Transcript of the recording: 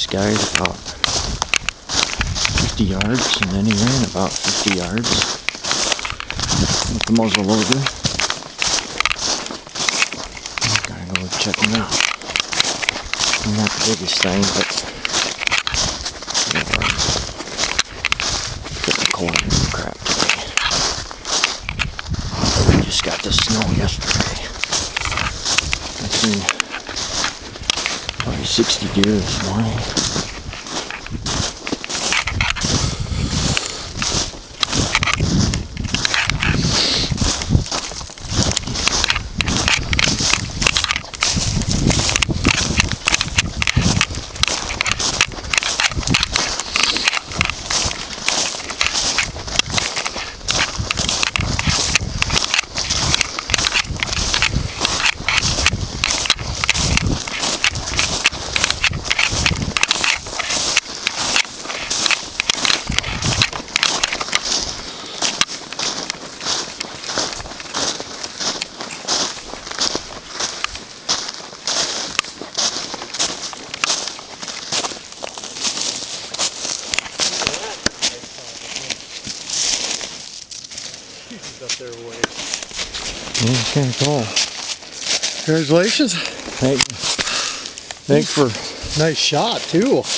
this guy's about 50 yards, and then he ran about 50 yards with the muzzle loader. Gotta go check him out. Not the biggest thing, but never getting cold and crap today. We just got the snow yesterday. I've seen probably 60 deer this morning. Kind of tall. Congratulations. Thanks for nice shot too.